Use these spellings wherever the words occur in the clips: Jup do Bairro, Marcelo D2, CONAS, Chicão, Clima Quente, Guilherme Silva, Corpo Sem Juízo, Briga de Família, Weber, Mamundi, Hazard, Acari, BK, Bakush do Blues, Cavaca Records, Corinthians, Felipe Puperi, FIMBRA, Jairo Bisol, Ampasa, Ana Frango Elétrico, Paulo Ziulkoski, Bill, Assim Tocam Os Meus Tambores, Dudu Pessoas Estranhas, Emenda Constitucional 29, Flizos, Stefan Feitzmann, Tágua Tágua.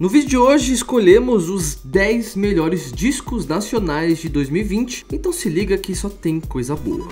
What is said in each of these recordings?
No vídeo de hoje escolhemos os 10 melhores discos nacionais de 2020, então se liga que só tem coisa boa.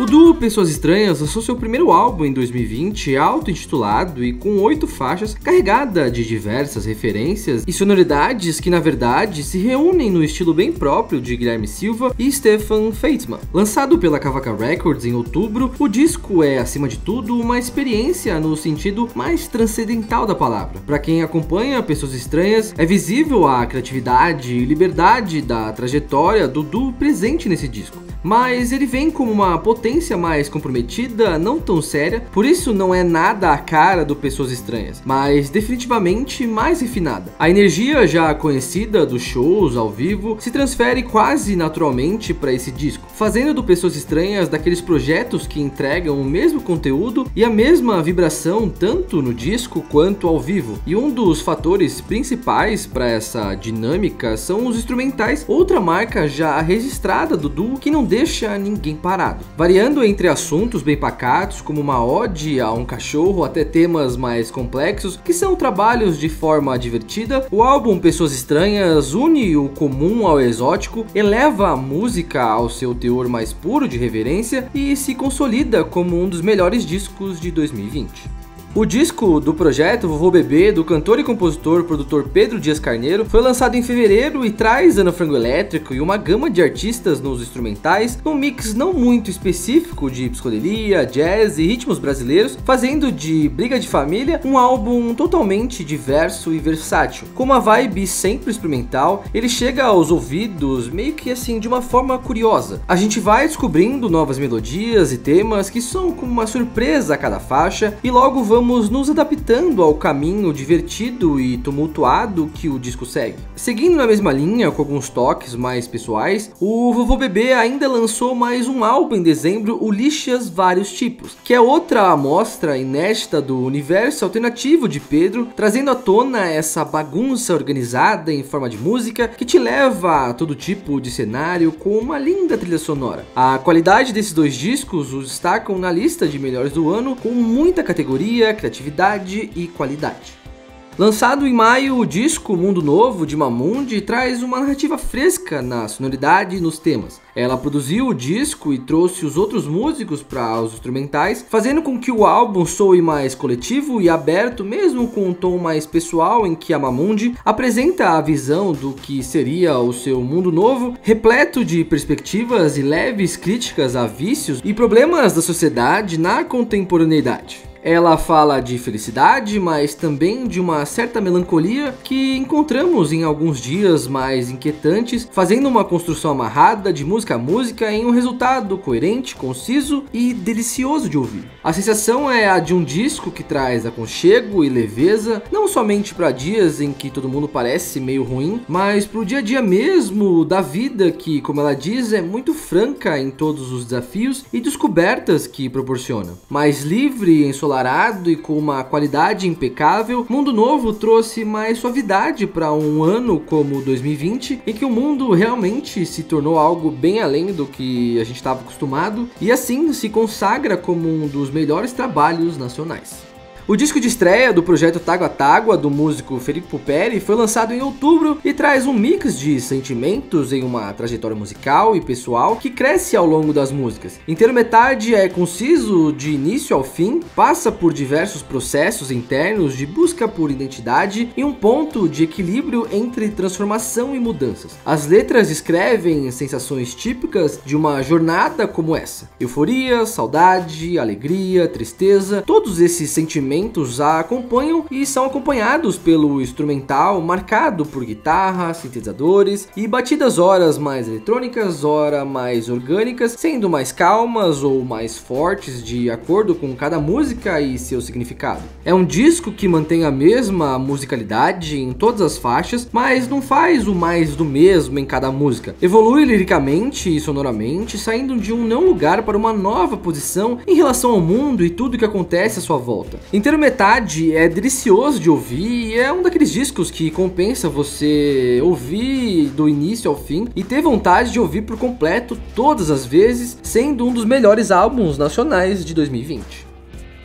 O Dudu Pessoas Estranhas lançou seu primeiro álbum em 2020, auto-intitulado e com 8 faixas, carregada de diversas referências e sonoridades que, na verdade, se reúnem no estilo bem próprio de Guilherme Silva e Stefan Feitzmann. Lançado pela Cavaca Records em outubro, o disco é, acima de tudo, uma experiência no sentido mais transcendental da palavra. Para quem acompanha Pessoas Estranhas, é visível a criatividade e liberdade da trajetória do Dudu presente nesse disco. Mas ele vem como uma potência mais comprometida, não tão séria, por isso não é nada a cara do Pessoas Estranhas, mas definitivamente mais refinada. A energia já conhecida dos shows ao vivo se transfere quase naturalmente para esse disco, fazendo do Pessoas Estranhas daqueles projetos que entregam o mesmo conteúdo e a mesma vibração tanto no disco quanto ao vivo. E um dos fatores principais para essa dinâmica são os instrumentais, outra marca já registrada do duo que não deixa ninguém parado, variando entre assuntos bem pacatos como uma ode a um cachorro até temas mais complexos que são trabalhos de forma divertida. O álbum Pessoas Estranhas une o comum ao exótico, eleva a música ao seu teor mais puro de reverência e se consolida como um dos melhores discos de 2020. O disco do projeto Vovô Bebê, do cantor e compositor produtor Pedro Dias Carneiro, foi lançado em fevereiro e traz Ana Frango Elétrico e uma gama de artistas nos instrumentais, num mix não muito específico de psicodelia, jazz e ritmos brasileiros, fazendo de Briga de Família um álbum totalmente diverso e versátil. Com uma vibe sempre experimental, ele chega aos ouvidos meio que assim de uma forma curiosa. A gente vai descobrindo novas melodias e temas que são como uma surpresa a cada faixa e logo vamos nos adaptando ao caminho divertido e tumultuado que o disco segue. Seguindo na mesma linha, com alguns toques mais pessoais, o Vovô Bebê ainda lançou mais um álbum em dezembro, o Lixas Vários Tipos, que é outra amostra inédita do universo alternativo de Pedro, trazendo à tona essa bagunça organizada em forma de música que te leva a todo tipo de cenário com uma linda trilha sonora. A qualidade desses dois discos os destacam na lista de melhores do ano, com muita categoria, criatividade e qualidade. Lançado em maio, o disco Mundo Novo, de Mamundi, traz uma narrativa fresca na sonoridade e nos temas. Ela produziu o disco e trouxe os outros músicos para os instrumentais, fazendo com que o álbum soe mais coletivo e aberto, mesmo com um tom mais pessoal em que a Mamundi apresenta a visão do que seria o seu mundo novo, repleto de perspectivas e leves críticas a vícios e problemas da sociedade na contemporaneidade. Ela fala de felicidade, mas também de uma certa melancolia que encontramos em alguns dias mais inquietantes, fazendo uma construção amarrada de música a música em um resultado coerente, conciso e delicioso de ouvir. A sensação é a de um disco que traz aconchego e leveza, não somente para dias em que todo mundo parece meio ruim, mas para o dia a dia mesmo da vida que, como ela diz, é muito franca em todos os desafios e descobertas que proporciona. Mais livre, ensolarado e com uma qualidade impecável, Mundo Novo trouxe mais suavidade para um ano como 2020, em que o mundo realmente se tornou algo bem além do que a gente estava acostumado e assim se consagra como um dos melhores trabalhos nacionais. O disco de estreia do projeto Tágua Tágua, do músico Felipe Puperi, foi lançado em outubro e traz um mix de sentimentos em uma trajetória musical e pessoal que cresce ao longo das músicas. Intermetade é conciso de início ao fim, passa por diversos processos internos de busca por identidade e um ponto de equilíbrio entre transformação e mudanças. As letras descrevem sensações típicas de uma jornada como essa: euforia, saudade, alegria, tristeza, todos esses sentimentos a acompanham e são acompanhados pelo instrumental marcado por guitarra, sintetizadores e batidas horas mais eletrônicas, ora mais orgânicas, sendo mais calmas ou mais fortes de acordo com cada música e seu significado. É um disco que mantém a mesma musicalidade em todas as faixas, mas não faz o mais do mesmo em cada música. Evolui liricamente e sonoramente, saindo de um não lugar para uma nova posição em relação ao mundo e tudo que acontece à sua volta. Intermetade é delicioso de ouvir e é um daqueles discos que compensa você ouvir do início ao fim e ter vontade de ouvir por completo todas as vezes, sendo um dos melhores álbuns nacionais de 2020.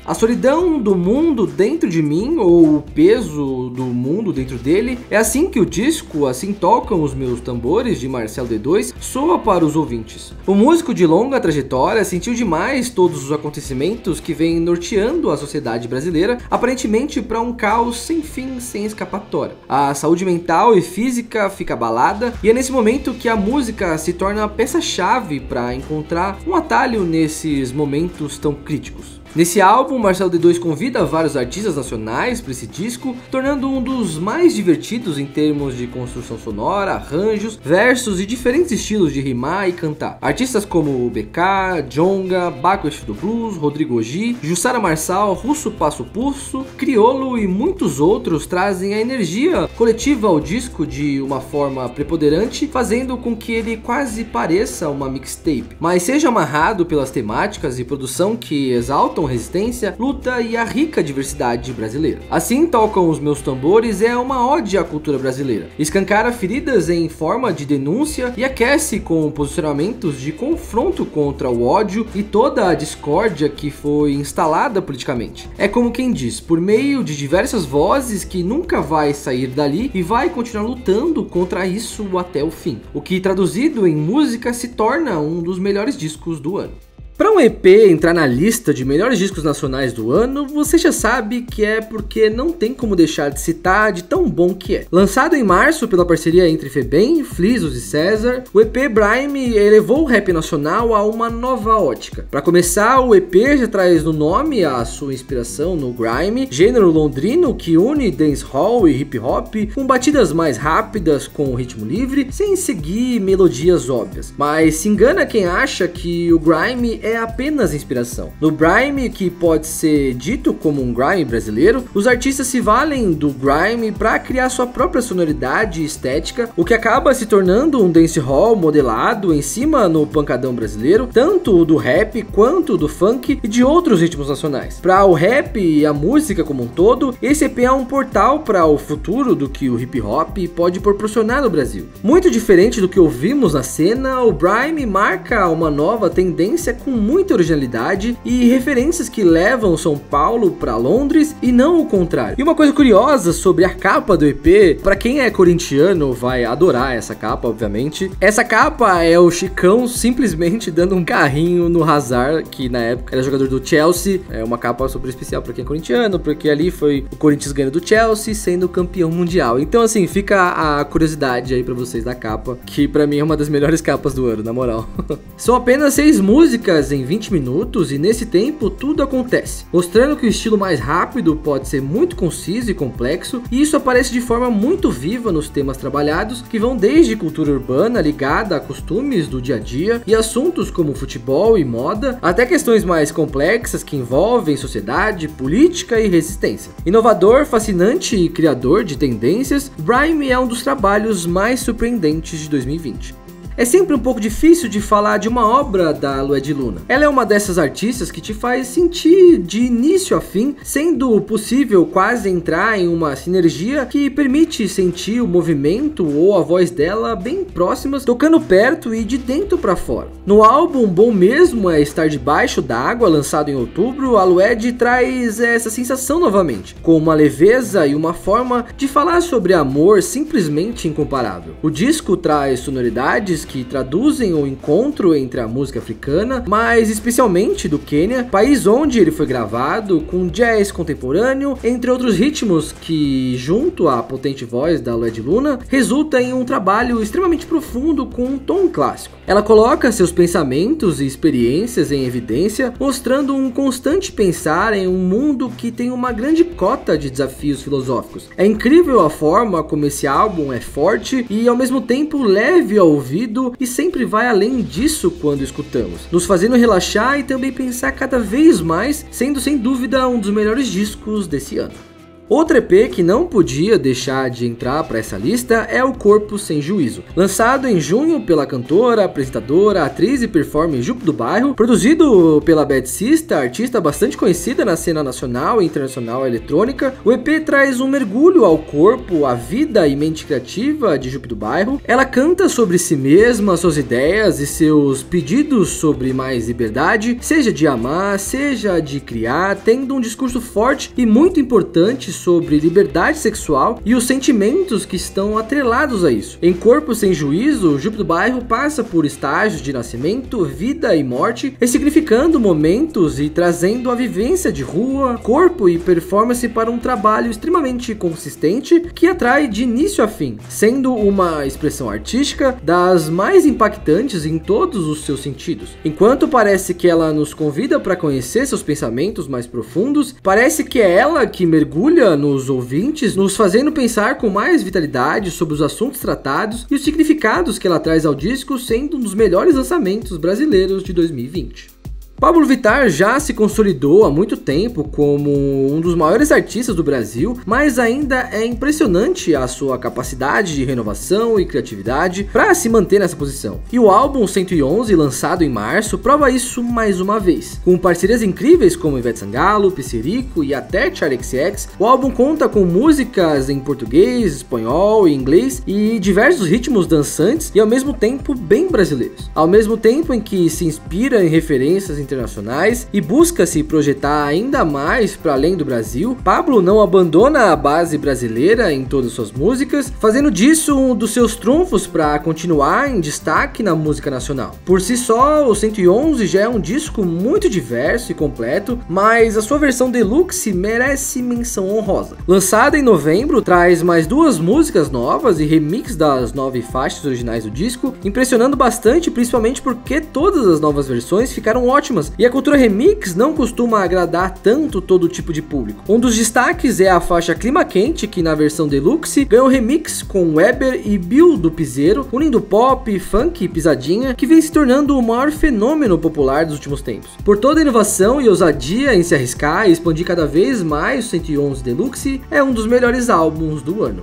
A solidão do mundo dentro de mim, ou o peso do mundo dentro dele, é assim que o disco Assim Tocam Os Meus Tambores, de Marcelo D2, soa para os ouvintes. O músico de longa trajetória sentiu demais todos os acontecimentos que vêm norteando a sociedade brasileira, aparentemente para um caos sem fim, sem escapatória. A saúde mental e física fica abalada, e é nesse momento que a música se torna a peça-chave para encontrar um atalho nesses momentos tão críticos. Nesse álbum, Marcelo D2 convida vários artistas nacionais para esse disco, tornando um dos mais divertidos em termos de construção sonora, arranjos, versos e diferentes estilos de rimar e cantar. Artistas como BK, Jonga, Bakush do Blues, Rodrigo G, Jussara Marçal, Russo Passo Pusso, Criolo e muitos outros trazem a energia coletiva ao disco de uma forma preponderante, fazendo com que ele quase pareça uma mixtape, mas seja amarrado pelas temáticas e produção que exaltam resistência, luta e a rica diversidade brasileira. Assim Tocam Os Meus Tambores é uma ode à cultura brasileira, escancara feridas em forma de denúncia e aquece com posicionamentos de confronto contra o ódio e toda a discórdia que foi instalada politicamente. É como quem diz, por meio de diversas vozes que nunca vai sair dali e vai continuar lutando contra isso até o fim, o que traduzido em música se torna um dos melhores discos do ano. Para um EP entrar na lista de melhores discos nacionais do ano, você já sabe que é porque não tem como deixar de citar de tão bom que é. Lançado em março pela parceria entre Febem, Flizos e César, o EP Grime elevou o rap nacional a uma nova ótica. Para começar, o EP já traz no nome a sua inspiração no Grime, gênero londrino que une dancehall e hip hop com batidas mais rápidas com ritmo livre, sem seguir melodias óbvias. Mas se engana quem acha que o Grime é apenas inspiração. No grime, que pode ser dito como um grime brasileiro, os artistas se valem do grime para criar sua própria sonoridade e estética, o que acaba se tornando um dancehall modelado em cima no pancadão brasileiro, tanto do rap quanto do funk e de outros ritmos nacionais. Para o rap e a música como um todo, esse EP é um portal para o futuro do que o hip hop pode proporcionar no Brasil. Muito diferente do que ouvimos na cena, o grime marca uma nova tendência com muita originalidade e referências que levam São Paulo para Londres e não o contrário. E uma coisa curiosa sobre a capa do EP, para quem é corintiano vai adorar essa capa, obviamente. Essa capa é o Chicão simplesmente dando um carrinho no Hazard, que na época era jogador do Chelsea. É uma capa super especial para quem é corintiano, porque ali foi o Corinthians ganhando do Chelsea, sendo campeão mundial. Então assim, fica a curiosidade aí para vocês da capa, que para mim é uma das melhores capas do ano, na moral. São apenas 6 músicas em 20 minutos e nesse tempo tudo acontece, mostrando que o estilo mais rápido pode ser muito conciso e complexo, e isso aparece de forma muito viva nos temas trabalhados, que vão desde cultura urbana ligada a costumes do dia a dia e assuntos como futebol e moda, até questões mais complexas que envolvem sociedade, política e resistência. Inovador, fascinante e criador de tendências, Grime é um dos trabalhos mais surpreendentes de 2020. É sempre um pouco difícil de falar de uma obra da Luedji Luna. Ela é uma dessas artistas que te faz sentir de início a fim, sendo possível quase entrar em uma sinergia que permite sentir o movimento ou a voz dela bem próximas, tocando perto e de dentro para fora. No álbum Bom Mesmo é Estar Debaixo da Água, lançado em outubro, a Luedji traz essa sensação novamente, com uma leveza e uma forma de falar sobre amor simplesmente incomparável. O disco traz sonoridades que traduzem o encontro entre a música africana, mas especialmente do Quênia, país onde ele foi gravado, com jazz contemporâneo, entre outros ritmos que, junto à potente voz da Luedji Luna, resulta em um trabalho extremamente profundo com um tom clássico. Ela coloca seus pensamentos e experiências em evidência, mostrando um constante pensar em um mundo que tem uma grande cota de desafios filosóficos. É incrível a forma como esse álbum é forte e ao mesmo tempo leve ao ouvido, e sempre vai além disso quando escutamos, nos fazendo relaxar e também pensar cada vez mais, sendo sem dúvida um dos melhores discos desse ano. Outro EP que não podia deixar de entrar para essa lista é o Corpo Sem Juízo, lançado em junho pela cantora, apresentadora, atriz e performer Jup do Bairro, produzido pela Bad Sista, artista bastante conhecida na cena nacional e internacional eletrônica. O EP traz um mergulho ao corpo, à vida e mente criativa de Jup do Bairro. Ela canta sobre si mesma, suas ideias e seus pedidos sobre mais liberdade, seja de amar, seja de criar, tendo um discurso forte e muito importante sobre liberdade sexual e os sentimentos que estão atrelados a isso. Em Corpo Sem Juízo, Jup do Bairro passa por estágios de nascimento, vida e morte, ressignificando momentos e trazendo a vivência de rua, corpo e performance para um trabalho extremamente consistente que atrai de início a fim, sendo uma expressão artística das mais impactantes em todos os seus sentidos. Enquanto parece que ela nos convida para conhecer seus pensamentos mais profundos, parece que é ela que mergulha nos ouvintes, nos fazendo pensar com mais vitalidade sobre os assuntos tratados e os significados que ela traz ao disco, sendo um dos melhores lançamentos brasileiros de 2020. Pablo Vittar já se consolidou há muito tempo como um dos maiores artistas do Brasil, mas ainda é impressionante a sua capacidade de renovação e criatividade para se manter nessa posição. E o álbum 111, lançado em março, prova isso mais uma vez. Com parcerias incríveis como Ivete Sangalo, Pissirico e até Charli XCX, o álbum conta com músicas em português, espanhol e inglês e diversos ritmos dançantes e ao mesmo tempo bem brasileiros. Ao mesmo tempo em que se inspira em referências internacionais e busca se projetar ainda mais para além do Brasil, Pablo não abandona a base brasileira em todas suas músicas, fazendo disso um dos seus trunfos para continuar em destaque na música nacional. Por si só, o 111 já é um disco muito diverso e completo, mas a sua versão deluxe merece menção honrosa. Lançada em novembro, traz mais duas músicas novas e remix das 9 faixas originais do disco, impressionando bastante, principalmente porque todas as novas versões ficaram ótimas. E a cultura remix não costuma agradar tanto todo tipo de público. Um dos destaques é a faixa Clima Quente, que na versão deluxe ganhou remix com Weber e Bill do Piseiro, unindo pop, funk e pisadinha, que vem se tornando o maior fenômeno popular dos últimos tempos. Por toda a inovação e ousadia em se arriscar e expandir cada vez mais o 111 Deluxe, é um dos melhores álbuns do ano.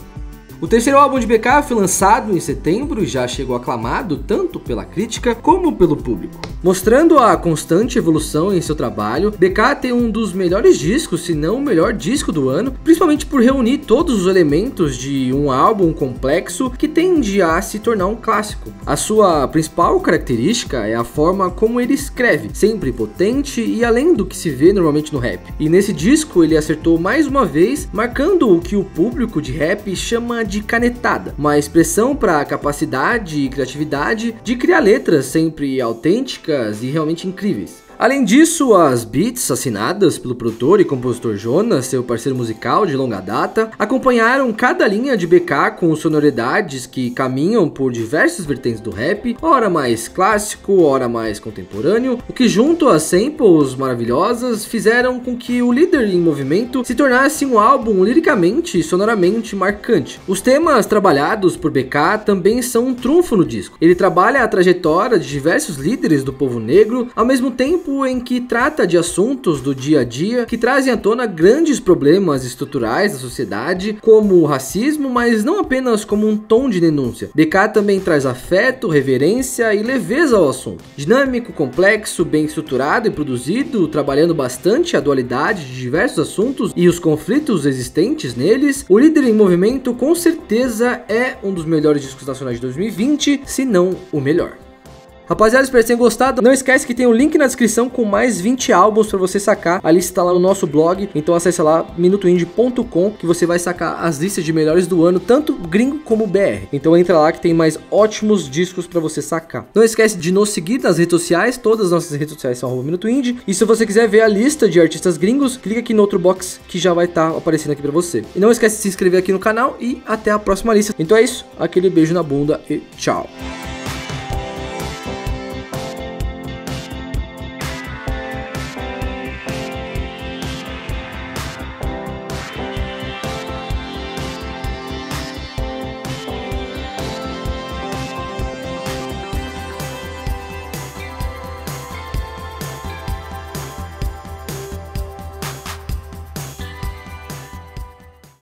O terceiro álbum de BK foi lançado em setembro e já chegou aclamado tanto pela crítica como pelo público. Mostrando a constante evolução em seu trabalho, BK tem um dos melhores discos, se não o melhor disco do ano, principalmente por reunir todos os elementos de um álbum complexo que tende a se tornar um clássico. A sua principal característica é a forma como ele escreve, sempre potente e além do que se vê normalmente no rap. E nesse disco ele acertou mais uma vez, marcando o que o público de rap chama de canetada, uma expressão para a capacidade e criatividade de criar letras sempre autênticas e realmente incríveis. Além disso, as beats assinadas pelo produtor e compositor Jonas, seu parceiro musical de longa data, acompanharam cada linha de BK com sonoridades que caminham por diversas vertentes do rap, ora mais clássico, ora mais contemporâneo, o que junto a samples maravilhosas fizeram com que o Líder em Movimento se tornasse um álbum liricamente e sonoramente marcante. Os temas trabalhados por BK também são um trunfo no disco. Ele trabalha a trajetória de diversos líderes do povo negro, ao mesmo tempo em que trata de assuntos do dia a dia que trazem à tona grandes problemas estruturais da sociedade, como o racismo, mas não apenas como um tom de denúncia. BK também traz afeto, reverência e leveza ao assunto. Dinâmico, complexo, bem estruturado e produzido, trabalhando bastante a dualidade de diversos assuntos e os conflitos existentes neles, o Líder em Movimento com certeza é um dos melhores discos nacionais de 2020, se não o melhor. Rapaziada, espero que tenham gostado. Não esquece que tem um link na descrição com mais 20 álbuns para você sacar. A lista tá lá no nosso blog, então acessa lá minutoindie.com que você vai sacar as listas de melhores do ano, tanto gringo como BR. Então entra lá que tem mais ótimos discos para você sacar. Não esquece de nos seguir nas redes sociais, todas as nossas redes sociais são @minutoindie. E se você quiser ver a lista de artistas gringos, clica aqui no outro box que já vai estar aparecendo aqui para você. E não esquece de se inscrever aqui no canal e até a próxima lista. Então é isso, aquele beijo na bunda e tchau.